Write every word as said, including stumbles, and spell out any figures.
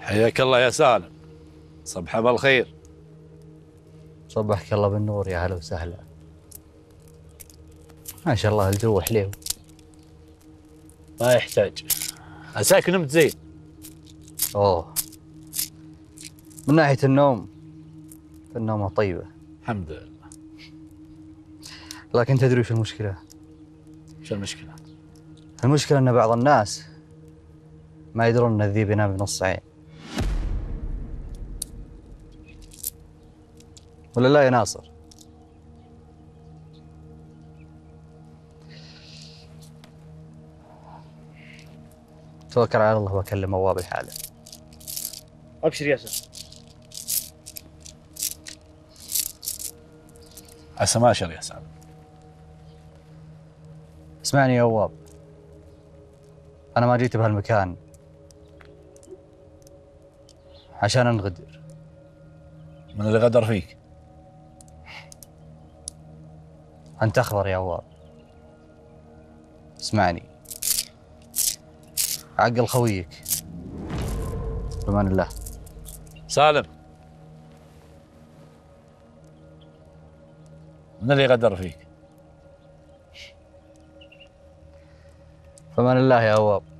حياك الله يا سالم. صبح بالخير. صبحك الله بالنور يا هلا وسهلا. ما شاء الله الجو حليو. ما يحتاج. عساك نمت زين. اوه. من ناحية النوم فالنومة طيبة. الحمد لله. لكن تدري وش المشكلة؟ وش المشكلة؟ المشكلة ان بعض الناس ما يدرون ان الذيب ينام بنص عين. ولا لا يا ناصر؟ توكل على الله واكلم موابي حاله. ابشر يا سلام. عسى ما شر يا سلام. اسمعني يا أواب، انا ما جيت بهالمكان عشان انغدر. من اللي غدر فيك؟ أنت أخبر يا أواب. اسمعني، عقل خويك. بأمان الله. سالم، من اللي غدر فيك؟ بأمان الله يا أواب.